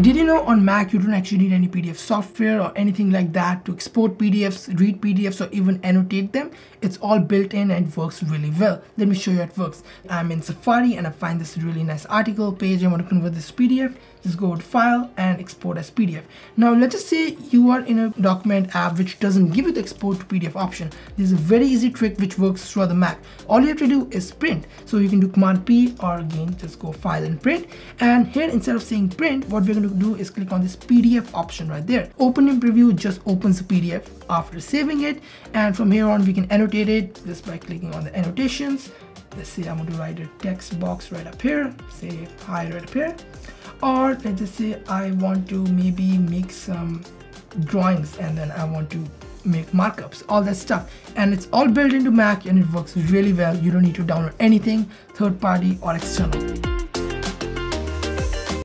Did you know on Mac you don't actually need any PDF software or anything like that to export PDFs, read PDFs, or even annotate them? It's all built in and works really well. Let me show you how it works. I'm in Safari and I find this really nice article page. I want to convert this to PDF. Just go to File and Export as PDF. Now let's just say you are in a document app which doesn't give you the export to PDF option. There's a very easy trick which works throughout the Mac. All you have to do is print. So you can do Command P, or again just go File and Print. And here, instead of saying print, what we're going to do is click on this PDF option right there. Open in Preview just opens the PDF after saving it, and from here on we can annotate it just by clicking on the annotations. Let's say I'm going to write a text box right up here, say hi right up here, or let's just say I want to maybe make some drawings and then I want to make markups, all that stuff. And it's all built into Mac and it works really well. You don't need to download anything third party or external.